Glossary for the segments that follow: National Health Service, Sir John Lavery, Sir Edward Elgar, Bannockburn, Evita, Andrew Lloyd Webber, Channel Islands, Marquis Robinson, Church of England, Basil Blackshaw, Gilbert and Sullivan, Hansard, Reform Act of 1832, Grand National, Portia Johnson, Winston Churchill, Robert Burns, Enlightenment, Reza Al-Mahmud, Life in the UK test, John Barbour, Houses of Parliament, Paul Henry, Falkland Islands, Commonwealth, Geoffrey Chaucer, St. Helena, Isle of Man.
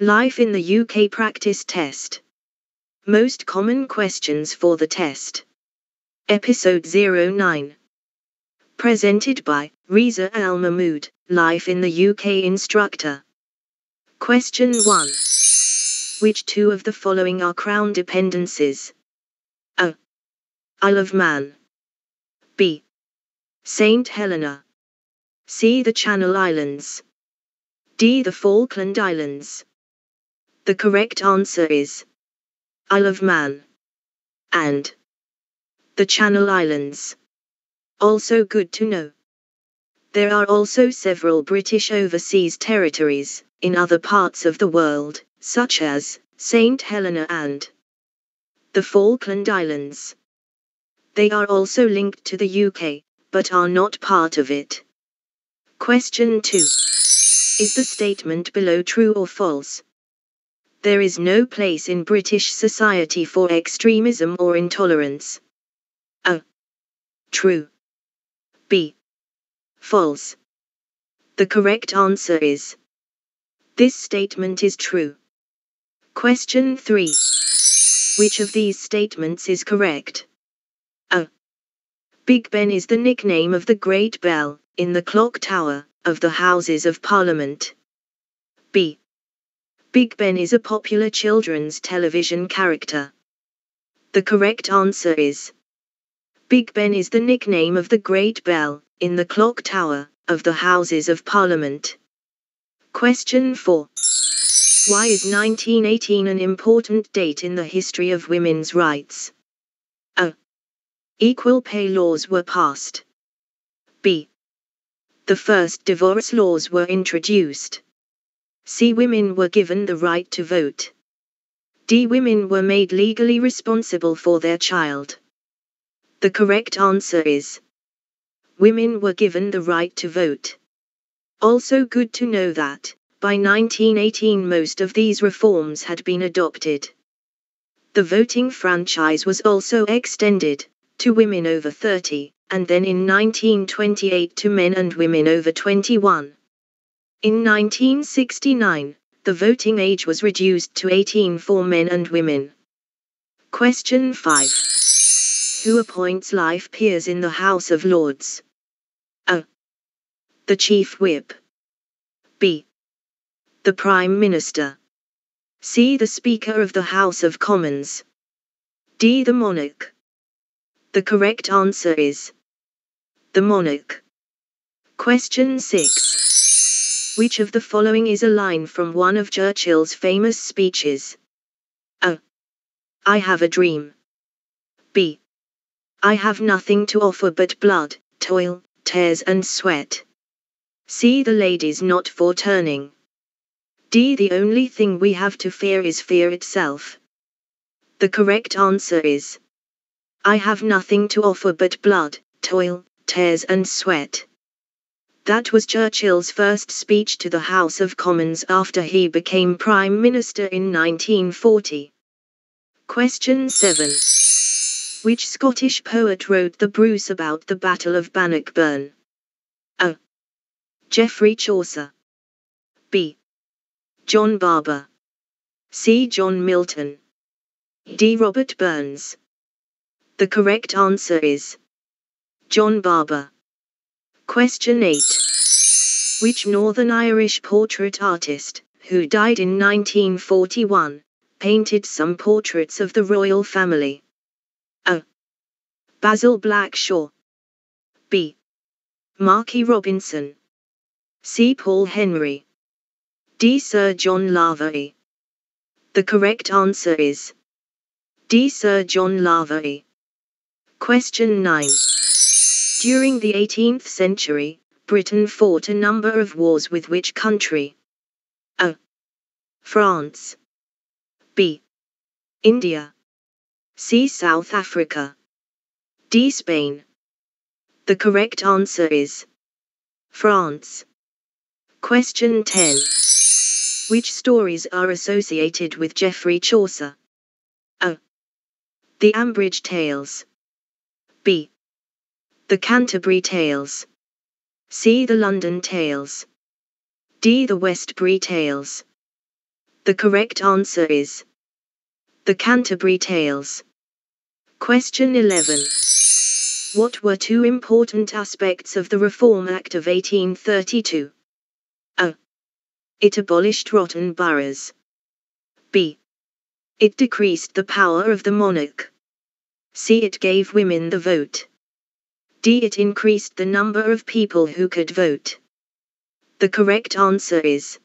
Life in the UK practice test. Most common questions for the test. Episode 09. Presented by Reza Al-Mahmud, Life in the UK instructor. Question 1. Which two of the following are Crown dependencies? A. Isle of Man. B. St. Helena. C. The Channel Islands. D. The Falkland Islands. The correct answer is Isle of Man and the Channel Islands. Also good to know. There are also several British overseas territories in other parts of the world, such as St. Helena and the Falkland Islands. They are also linked to the UK, but are not part of it. Question 2. Is the statement below true or false? There is no place in British society for extremism or intolerance. A. True. B. False. The correct answer is this statement is true. Question 3. Which of these statements is correct? A. Big Ben is the nickname of the Great Bell in the clock tower of the Houses of Parliament. B. Big Ben is a popular children's television character. The correct answer is Big Ben is the nickname of the Great Bell in the clock tower of the Houses of Parliament. Question 4. Why is 1918 an important date in the history of women's rights? A. Equal pay laws were passed. B. The first divorce laws were introduced. C. Women were given the right to vote. D. Women were made legally responsible for their child. The correct answer is women were given the right to vote. Also good to know that, by 1918 most of these reforms had been adopted. The voting franchise was also extended to women over 30, and then in 1928 to men and women over 21. In 1969, the voting age was reduced to 18 for men and women. Question 5. Who appoints life peers in the House of Lords? A. The Chief Whip. B. The Prime Minister. C. The Speaker of the House of Commons. D. The Monarch. The correct answer is the Monarch. Question 6. Which of the following is a line from one of Churchill's famous speeches? A. I have a dream. B. I have nothing to offer but blood, toil, tears and sweat. C. The lady's not for turning. D. The only thing we have to fear is fear itself. The correct answer is I have nothing to offer but blood, toil, tears and sweat. That was Churchill's first speech to the House of Commons after he became Prime Minister in 1940. Question 7. Which Scottish poet wrote the Bruce about the Battle of Bannockburn? A. Geoffrey Chaucer. B. John Barbour. C. John Milton. D. Robert Burns. The correct answer is John Barbour. Question 8. Which Northern Irish portrait artist, who died in 1941, painted some portraits of the royal family? A. Basil Blackshaw. B. Marquis Robinson. C. Paul Henry. D. Sir John Lavery. The correct answer is D. Sir John Lavery. Question 9. During the 18th century, Britain fought a number of wars with which country? A. France. B. India. C. South Africa. D. Spain. The correct answer is France. Question 10. Which stories are associated with Geoffrey Chaucer? A. The Ambridge Tales. B. The Canterbury Tales. C. The London Tales. D. The Westbury Tales. The correct answer is The Canterbury Tales. Question 11. What were two important aspects of the Reform Act of 1832? A. It abolished rotten boroughs. B. It decreased the power of the monarch. C. It gave women the vote. D. It increased the number of people who could vote. The correct answer is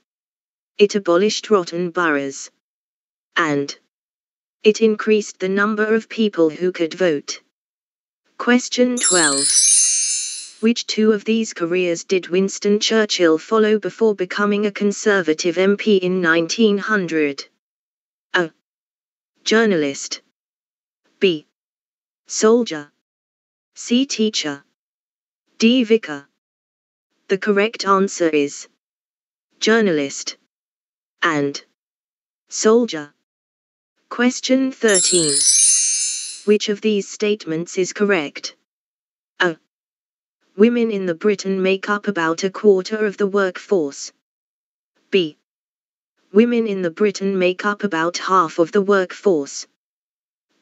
It abolished rotten boroughs. And It increased the number of people who could vote. Question 12. Which two of these careers did Winston Churchill follow before becoming a Conservative MP in 1900? A. Journalist. B. Soldier. C. Teacher. D. Vicar. The correct answer is Journalist and Soldier. Question 13. Which of these statements is correct? A. Women in the Britain make up about a quarter of the workforce. B. Women in the Britain make up about half of the workforce.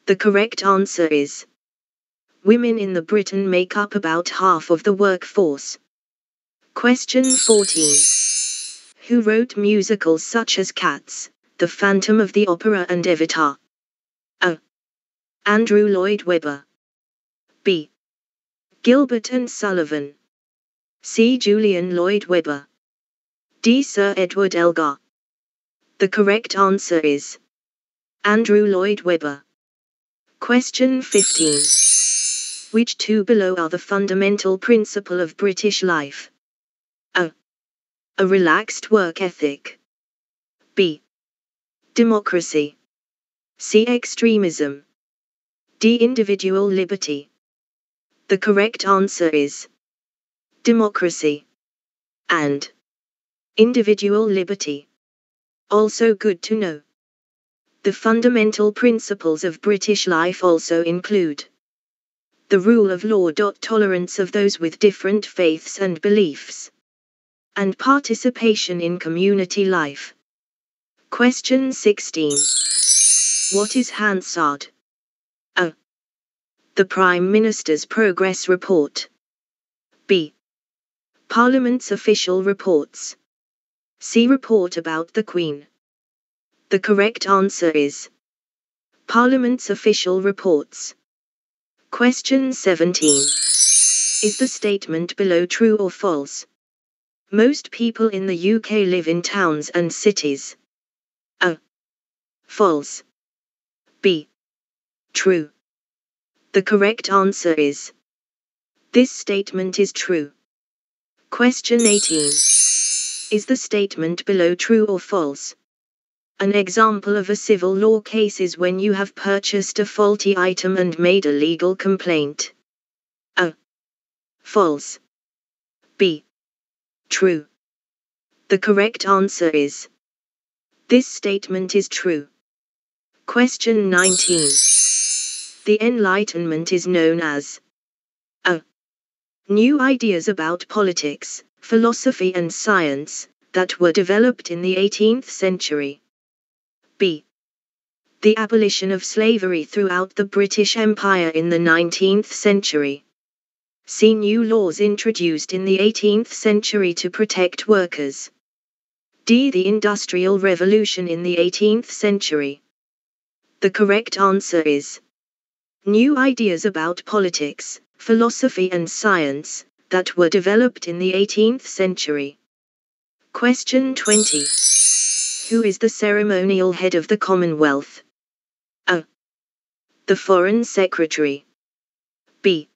The correct answer is Women in the Britain make up about half of the workforce. Question 14. Who wrote musicals such as Cats, The Phantom of the Opera and Evita? A. Andrew Lloyd Webber. B. Gilbert and Sullivan. C. Julian Lloyd Webber. D. Sir Edward Elgar. The correct answer is Andrew Lloyd Webber. Question 15. Which two below are the fundamental principle of British life? A. A relaxed work ethic. B. Democracy. C. Extremism. D. Individual liberty. The correct answer is Democracy and Individual liberty. Also good to know. The fundamental principles of British life also include the rule of law, tolerance of those with different faiths and beliefs, and participation in community life. Question 16. What is Hansard? A. The Prime Minister's Progress Report. B. Parliament's Official Reports. C. Report about the Queen. The correct answer is Parliament's Official Reports. Question 17. Is the statement below true or false? Most people in the UK live in towns and cities. A. False. B. True. The correct answer is This statement is true. Question 18. Is the statement below true or false? An example of a civil law case is when you have purchased a faulty item and made a legal complaint. A. False. B. True. The correct answer is This statement is true. Question 19. The Enlightenment is known as A. New ideas about politics, philosophy and science, that were developed in the 18th century. B. The abolition of slavery throughout the British Empire in the 19th century. C. New laws introduced in the 18th century to protect workers. D. The Industrial Revolution in the 18th century. The correct answer is New ideas about politics, philosophy and science, that were developed in the 18th century. Question 20. Who is the ceremonial head of the Commonwealth? A. The Foreign Secretary. B.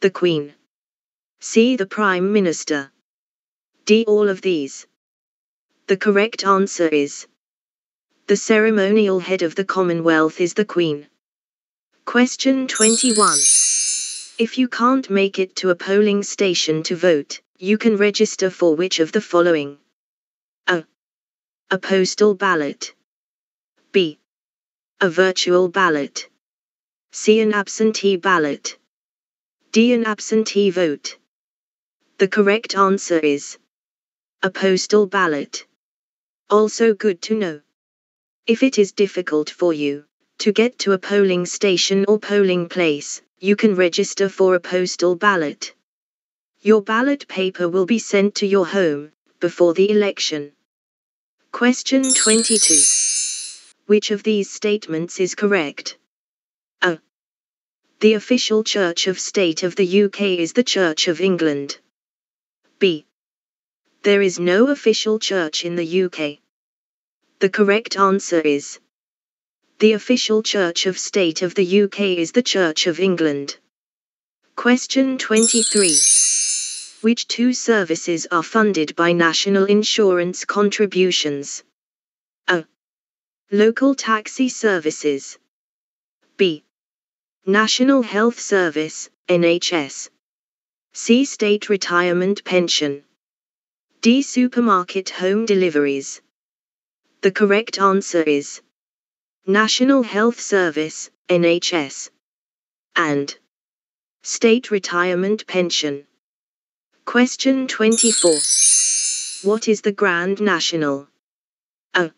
The Queen. C. The Prime Minister. D. All of these. The correct answer is The ceremonial head of the Commonwealth is the Queen. Question 21. If you can't make it to a polling station to vote, you can register for which of the following? A. A postal ballot. B. A virtual ballot. C. An absentee ballot. D. An absentee vote. The correct answer is A postal ballot. Also good to know. If it is difficult for you to get to a polling station or polling place, you can register for a postal ballot. Your ballot paper will be sent to your home before the election. Question 22. Which of these statements is correct? A. The official Church of State of the UK is the Church of England. B. There is no official church in the UK. The correct answer is the official Church of State of the UK is the Church of England. Question 23. Which two services are funded by national insurance contributions? A. Local taxi services. B. National Health Service, NHS. C. State retirement pension. D. Supermarket home deliveries. The correct answer is National Health Service, NHS, and State Retirement Pension. Question 24. What is the Grand National? A.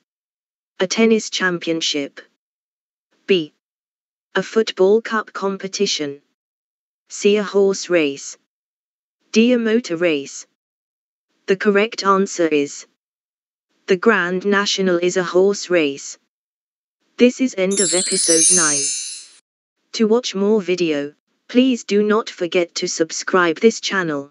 A tennis championship. B. A football cup competition. C. A horse race. D. A motor race. The correct answer is the Grand National is a horse race. This is end of episode 9. To watch more video, please do not forget to subscribe this channel.